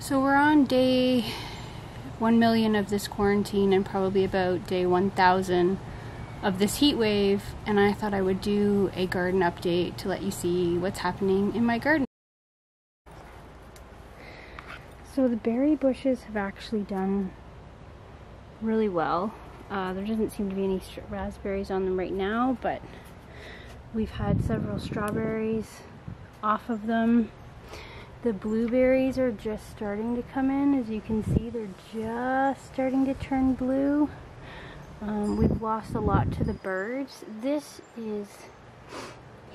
So we're on day 1 million of this quarantine and probably about day 1,000 of this heat wave, and I thought I would do a garden update to let you see what's happening in my garden. So the berry bushes have actually done really well. There doesn't seem to be any raspberries on them right now, but we've had several strawberries off of them. The blueberries are just starting to come in. As you can see, they're just starting to turn blue. We've lost a lot to the birds. This is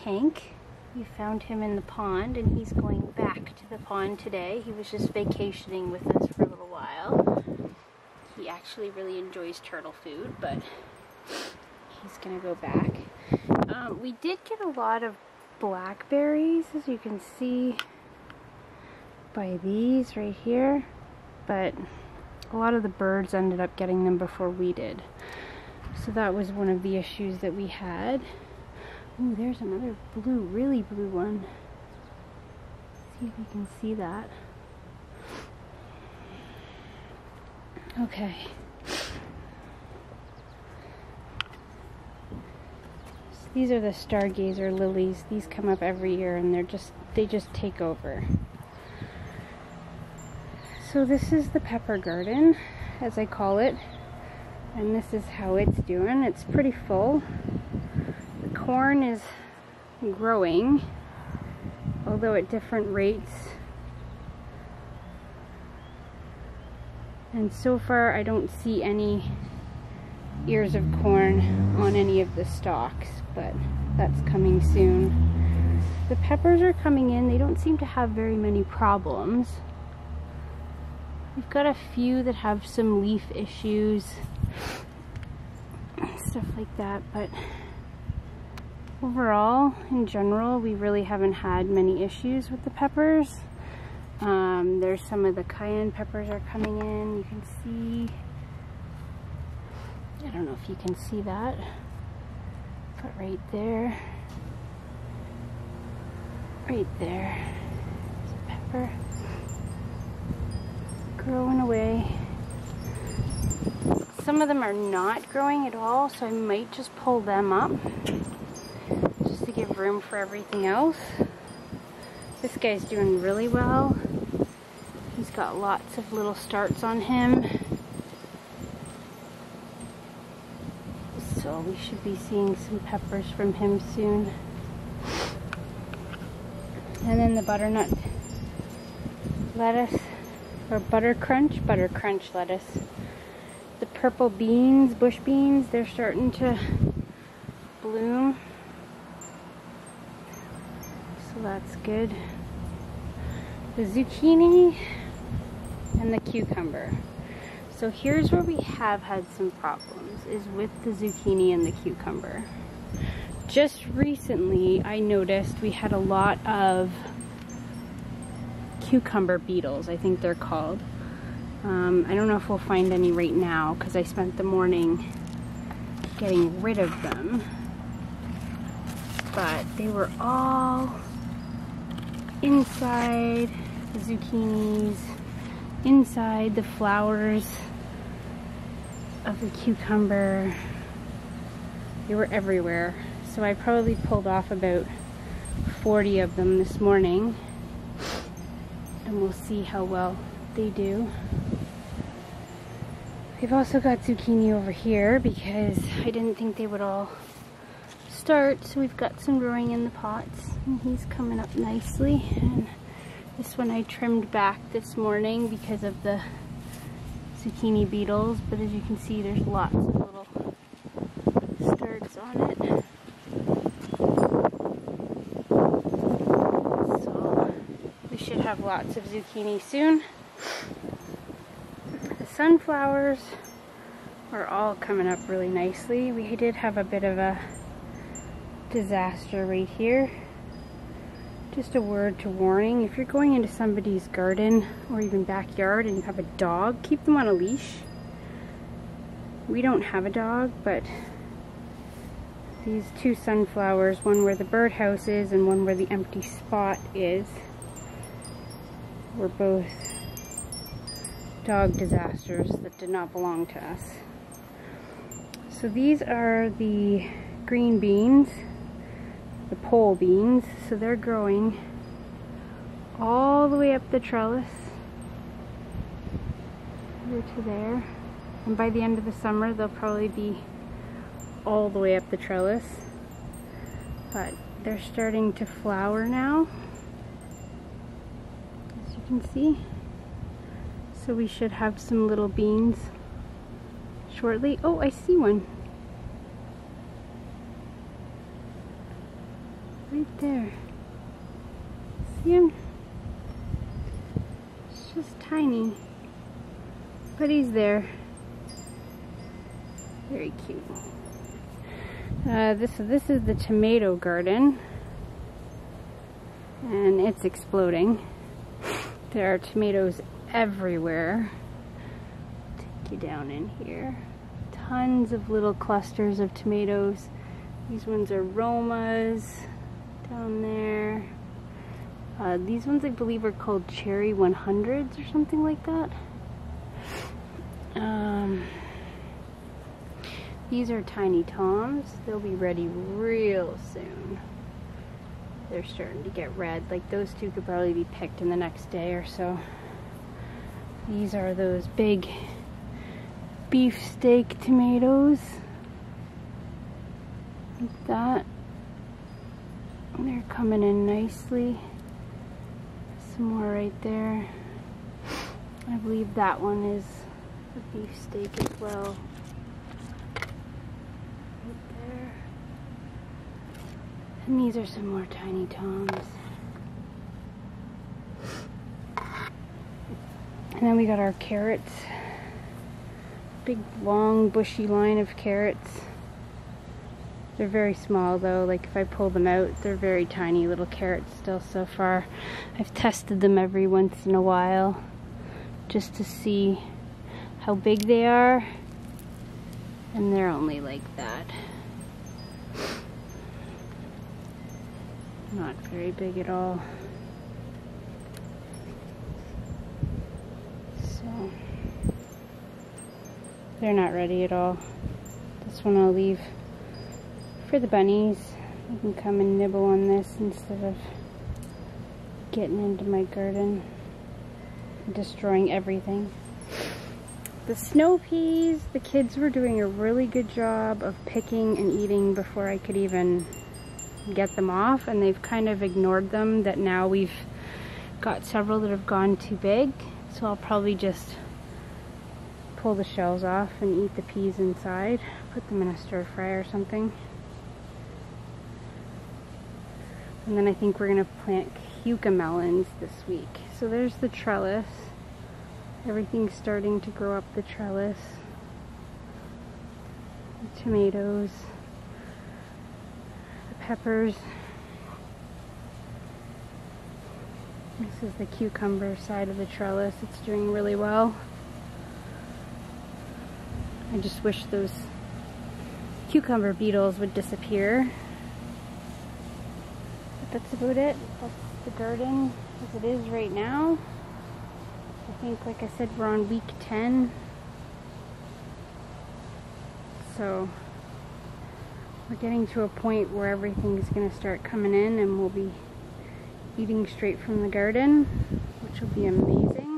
Hank. You found him in the pond, and he's going back to the pond today. He was just vacationing with us for a little while. He actually really enjoys turtle food, but he's gonna go back. We did get a lot of blackberries, as you can see by these right here, but a lot of the birds ended up getting them before we did. So that was one of the issues that we had. Ooh, there's another blue, really blue one. See if you can see that. Okay. So these are the stargazer lilies. These come up every year, and they just take over. So this is the pepper garden, as I call it, and this is how it's doing. It's pretty full. The corn is growing, although at different rates. And so far I don't see any ears of corn on any of the stalks, but that's coming soon. The peppers are coming in. They don't seem to have very many problems. We've got a few that have some leaf issues, stuff like that, but overall, in general, we really haven't had many issues with the peppers. There's some of the cayenne peppers are coming in, you can see, I don't know if you can see that, but right there, there's a pepper. Growing away. Some of them are not growing at all, so I might just pull them up just to give room for everything else. This guy's doing really well. He's got lots of little starts on him, so we should be seeing some peppers from him soon. And then the butternut lettuce, or butter crunch lettuce. The purple beans, bush beans, they're starting to bloom, so that's good. The zucchini and the cucumber. So here's where we have had some problems, is with the zucchini and the cucumber. Just recently I noticed we had a lot of cucumber beetles, I think they're called. I don't know if we'll find any right now because I spent the morning getting rid of them, but they were all inside the zucchinis, inside the flowers of the cucumber. They were everywhere, so I probably pulled off about 40 of them this morning. We'll see how well they do. We've also got zucchini over here because I didn't think they would all start, so we've got some growing in the pots, and he's coming up nicely. And this one I trimmed back this morning because of the zucchini beetles, but as you can see, there's lots of little starts on it. Should have lots of zucchini soon. The sunflowers are all coming up really nicely. We did have a bit of a disaster right here. Just a word to warning, if you're going into somebody's garden or even backyard and you have a dog, keep them on a leash. We don't have a dog, but these two sunflowers, one where the birdhouse is and one where the empty spot is, were both dog disasters that did not belong to us. So these are the green beans, the pole beans. So they're growing all the way up the trellis over to there. And by the end of the summer, they'll probably be all the way up the trellis. But they're starting to flower now, as you can see. So we should have some little beans shortly. Oh, I see one. Right there. See him? It's just tiny, but he's there. Very cute. This is the tomato garden, and it's exploding. There are tomatoes everywhere. Take you down in here. Tons of little clusters of tomatoes. These ones are Romas down there. These ones I believe are called Cherry 100s or something like that. These are Tiny Toms. They'll be ready real soon. They're starting to get red. Like those two could probably be picked in the next day or so. These are those big beefsteak tomatoes. Like that. They're coming in nicely. Some more right there. I believe that one is a beefsteak as well. And these are some more Tiny Toms. And then we got our carrots. Big, long, bushy line of carrots. They're very small though, like if I pull them out, they're very tiny little carrots still so far. I've tested them every once in a while just to see how big they are. And they're only like that. Not very big at all. So they're not ready at all. This one I'll leave for the bunnies. They can come and nibble on this instead of getting into my garden and destroying everything. The snow peas, the kids were doing a really good job of picking and eating before I could even get them off, and they've kind of ignored them. That now we've got several that have gone too big, so I'll probably just pull the shells off and eat the peas inside, put them in a stir fry or something. And then I think we're gonna plant cucamelons this week. So there's the trellis. Everything's starting to grow up the trellis. The tomatoes, peppers. This is the cucumber side of the trellis. It's doing really well. I just wish those cucumber beetles would disappear. But that's about it. That's the garden as it is right now. I think, like I said, we're on week 10. So we're getting to a point where everything's going to start coming in, and we'll be eating straight from the garden, which will be amazing.